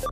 行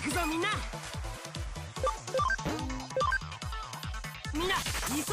くぞみんな、急いで。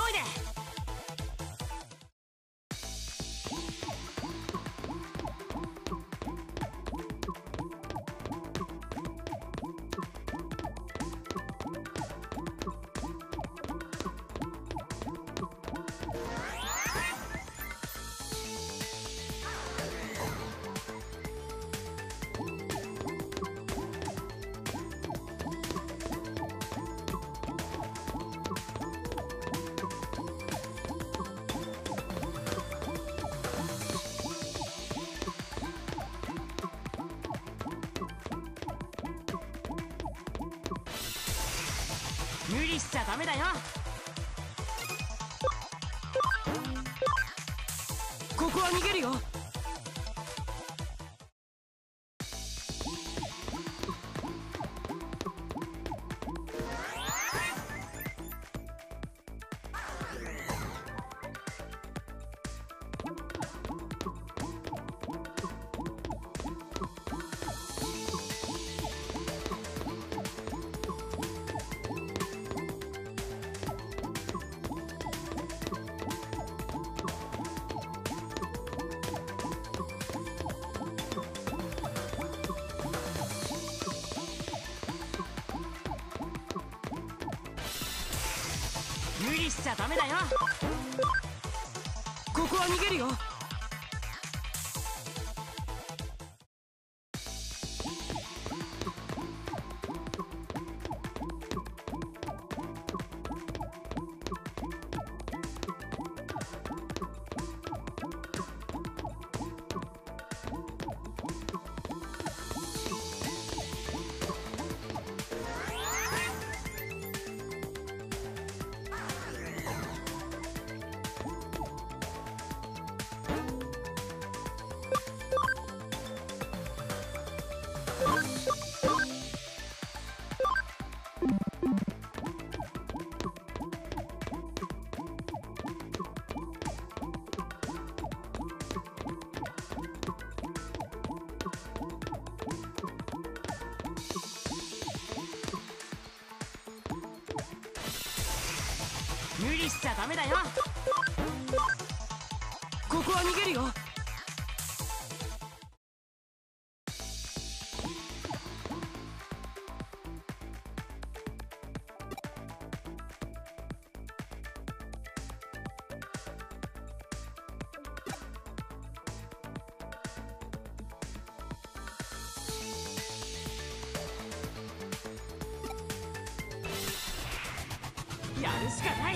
無理しちゃダメだよ。ここは逃げるよ。無理しちゃダメだよ。ここは逃げるよ。無理しちゃダメだよ。ここは逃げるよ。やるしかない。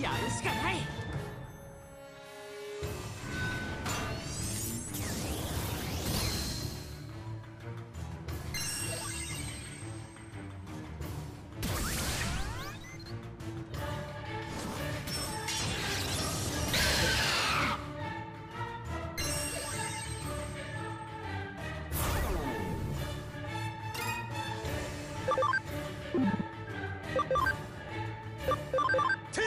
やるしかない。 T